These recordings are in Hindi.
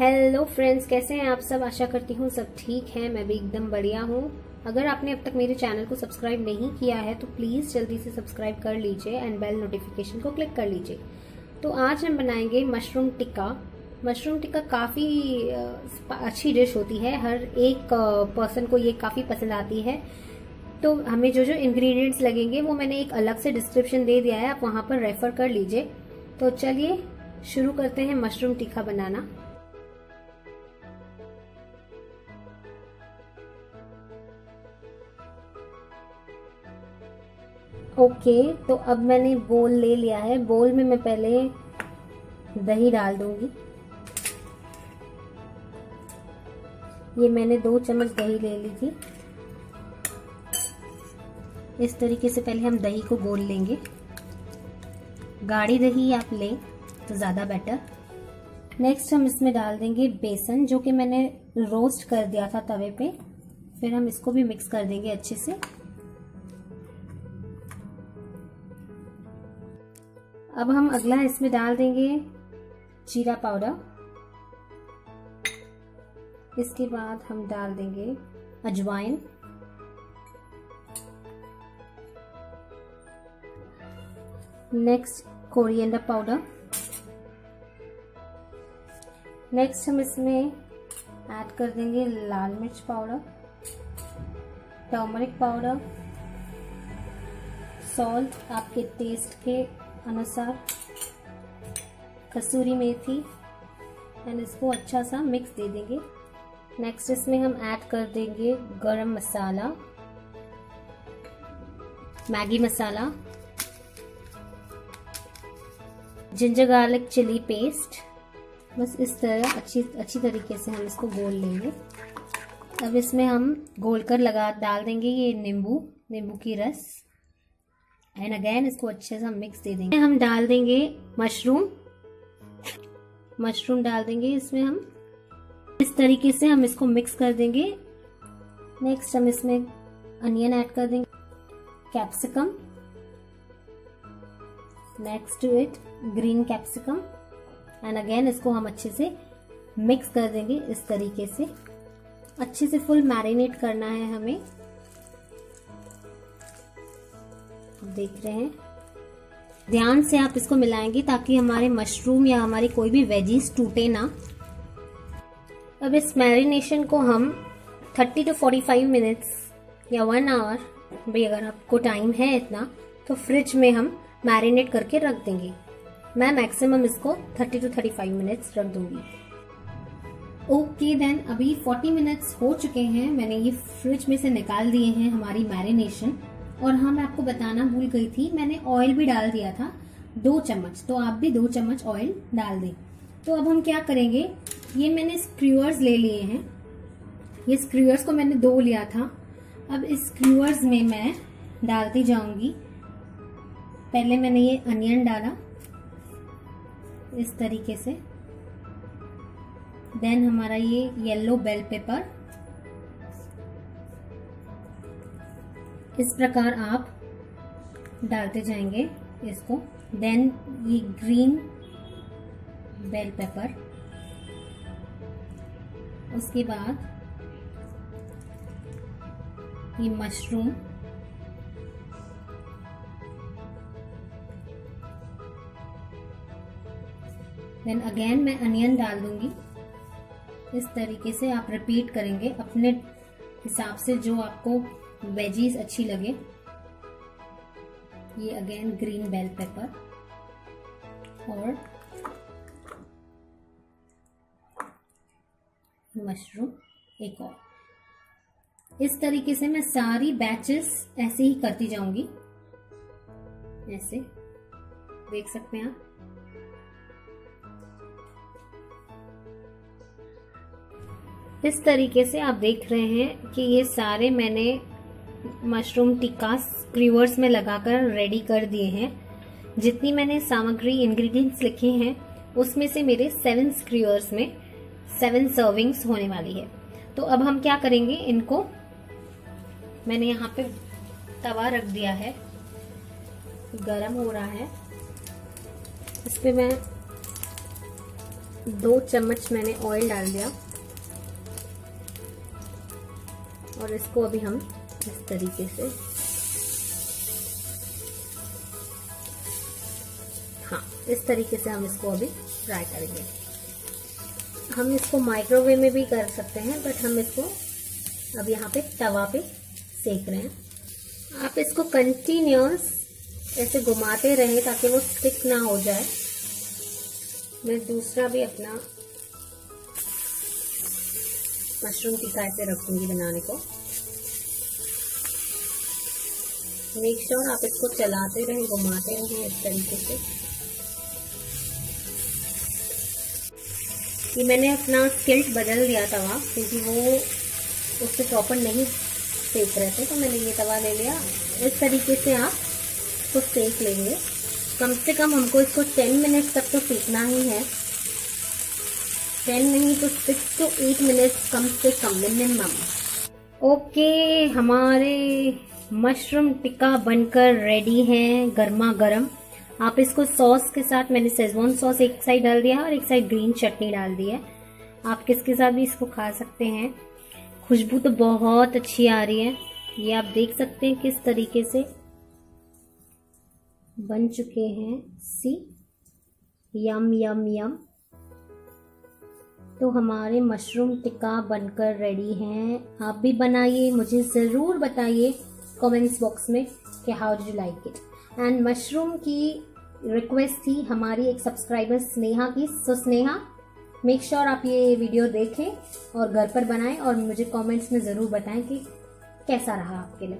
हेलो फ्रेंड्स, कैसे हैं आप सब। आशा करती हूँ सब ठीक हैं। मैं भी एकदम बढ़िया हूँ। अगर आपने अब तक मेरे चैनल को सब्सक्राइब नहीं किया है तो प्लीज़ जल्दी से सब्सक्राइब कर लीजिए एंड बेल नोटिफिकेशन को क्लिक कर लीजिए। तो आज हम बनाएंगे मशरूम टिक्का। मशरूम टिक्का काफ़ी अच्छी डिश होती है, हर एक पर्सन को ये काफ़ी पसंद आती है। तो हमें जो इंग्रेडिएंट्स लगेंगे वो मैंने एक अलग से डिस्क्रिप्शन दे दिया है, आप वहाँ पर रेफर कर लीजिए। तो चलिए शुरू करते हैं मशरूम टिक्का बनाना। ओके, तो अब मैंने बोल ले लिया है। बोल में मैं पहले दही डाल दूंगी। ये मैंने 2 चम्मच दही ले ली थी। इस तरीके से पहले हम दही को घोल लेंगे। गाढ़ी दही आप लें तो ज़्यादा बेटर। नेक्स्ट हम इसमें डाल देंगे बेसन, जो कि मैंने रोस्ट कर दिया था तवे पे। फिर हम इसको भी मिक्स कर देंगे अच्छे से। अब हम अगला इसमें डाल देंगे जीरा पाउडर। इसके बाद हम डाल देंगे अजवाइन। Next coriander powder. नेक्स्ट हम इसमें ऐड कर देंगे लाल मिर्च पाउडर, टर्मरिक पाउडर, सॉल्ट आपके टेस्ट के अनुसार, कसूरी मेथी एंड इसको अच्छा सा मिक्स दे देंगे। नेक्स्ट इसमें हम ऐड कर देंगे गरम मसाला, मैगी मसाला, जिंजर गार्लिक चिली पेस्ट। बस इस तरह अच्छी तरीके से हम इसको घोल लेंगे। अब इसमें हम घोल कर डाल देंगे ये नींबू की रस एंड अगेन इसको अच्छे से हम मिक्स दे देंगे। हम डाल देंगे मशरूम डाल देंगे इसमें। हम इस तरीके से हम इसको मिक्स कर देंगे। नेक्स्ट हम इसमें अनियन ऐड कर देंगे, capsicum, next to it green capsicum and again इसको हम अच्छे से मिक्स कर देंगे। इस तरीके से अच्छे से फुल मैरिनेट करना है हमें। देख रहे हैं, ध्यान से आप इसको मिलाएंगे ताकि हमारे मशरूम या हमारी कोई भी वेजीज टूटे ना। अब इस मैरिनेशन को हम 30 to 45 मिनट्स या 1 आवर भी, अगर आपको टाइम है इतना, तो फ्रिज में हम मैरिनेट करके रख देंगे। मैं मैक्सिमम इसको 30 to 35 मिनट्स रख दूंगी। ओके देन, अभी 40 मिनट्स हो चुके हैं। मैंने ये फ्रिज में से निकाल दिए हैं हमारी मैरिनेशन। और हाँ, मैं आपको बताना भूल गई थी, मैंने ऑयल भी डाल दिया था 2 चम्मच। तो आप भी 2 चम्मच ऑयल डाल दें। तो अब हम क्या करेंगे, ये मैंने स्क्रूअर्स ले लिए हैं। ये स्क्रूअर्स को मैंने 2 लिया था। अब इस स्क्रूअर्स में मैं डालती जाऊंगी। पहले मैंने ये अनियन डाला इस तरीके से, देन हमारा ये येलो बेल पेपर। इस प्रकार आप डालते जाएंगे इसको, देन ये ग्रीन बेल पेपर। उसके बाद ये मशरूम, देन अगेन मैं अनियन डाल दूंगी। इस तरीके से आप रिपीट करेंगे अपने हिसाब से, जो आपको वेजीज अच्छी लगे। ये अगेन ग्रीन बेल पेपर और मशरूम एक और। इस तरीके से मैं सारी बैचेस ऐसे ही करती जाऊंगी। ऐसे देख सकते हैं आप। इस तरीके से आप देख रहे हैं कि ये सारे मैंने मशरूम टिक्का स्क्रीवर्स में लगाकर रेडी कर दिए हैं। जितनी मैंने सामग्री इंग्रेडिएंट्स लिखे हैं उसमें से मेरे 7 स्क्रीवर्स में 7 सर्विंग्स होने वाली है। तो अब हम क्या करेंगे, इनको मैंने यहाँ पे तवा रख दिया है, गरम हो रहा है। इस पे मैं दो चम्मच मैंने ऑयल डाल दिया और इसको अभी हम इस तरीके से, हाँ इस तरीके से हम इसको अभी फ्राई करेंगे। हम इसको माइक्रोवेव में भी कर सकते हैं, बट हम इसको अब यहाँ पे तवा पे सेक रहे हैं। आप इसको कंटिन्यूअस ऐसे घुमाते रहें ताकि वो स्टिक ना हो जाए। मैं दूसरा भी अपना मशरूम टिक्का ऐसे रखूंगी बनाने को। मेक श्योर आप इसको चलाते रहें, घुमाते रहें इस तरीके से। ये मैंने अपना टिल्ट बदल दिया तवा, क्योंकि वो उससे प्रॉपर नहीं सेक रहे थे, तो मैंने ये तवा ले लिया। इस तरीके से आप इसको सेक लेंगे। कम से कम हमको इसको 10 मिनट तक तो सेकना ही है, 10 नहीं तो 6 to 8 मिनट कम से कम मिनिमम। ओके, हमारे मशरूम टिक्का बनकर रेडी हैं, गर्मा गर्म। आप इसको सॉस के साथ, मैंने शेजवान सॉस एक साइड डाल दिया और एक साइड ग्रीन चटनी डाल दी है, आप किसके साथ भी इसको खा सकते हैं। खुशबू तो बहुत अच्छी आ रही है। ये आप देख सकते हैं किस तरीके से बन चुके हैं। सी, यम यम यम। तो हमारे मशरूम टिक्का बनकर रेडी हैं। आप भी बनाइए, मुझे ज़रूर बताइए कमेंट्स बॉक्स में कि how do you like it. And mushroom की रिक्वेस्ट थी हमारी एक सब्सक्राइबर स्नेहा की, सो स्नेहा मेक श्योर आप ये वीडियो देखें और घर पर बनाएं और मुझे कमेंट्स में ज़रूर बताएं कि कैसा रहा आपके लिए।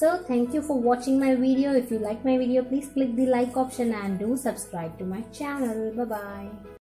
So thank you for watching my video. If you like my video please click the like option and do subscribe to my channel. Bye bye.